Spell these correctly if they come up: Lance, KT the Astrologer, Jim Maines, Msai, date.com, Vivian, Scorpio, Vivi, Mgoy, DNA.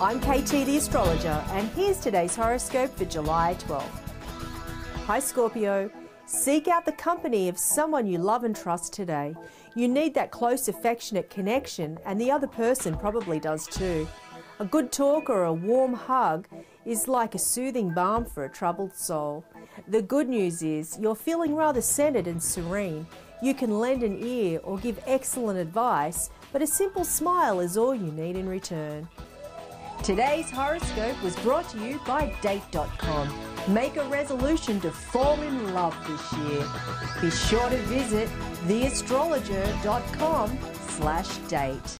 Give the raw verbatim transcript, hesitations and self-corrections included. I'm K T the Astrologer, and here's today's horoscope for July twelfth. Hi Scorpio, seek out the company of someone you love and trust today. You need that close affectionate connection, and the other person probably does too. A good talk or a warm hug is like a soothing balm for a troubled soul. The good news is you're feeling rather centered and serene. You can lend an ear or give excellent advice, but a simple smile is all you need in return. Today's horoscope was brought to you by date dot com. Make a resolution to fall in love this year. Be sure to visit the astrologer dot com slash date.